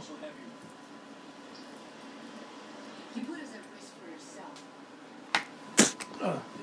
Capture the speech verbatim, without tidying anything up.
also have you. You put us at risk for yourself. Uh.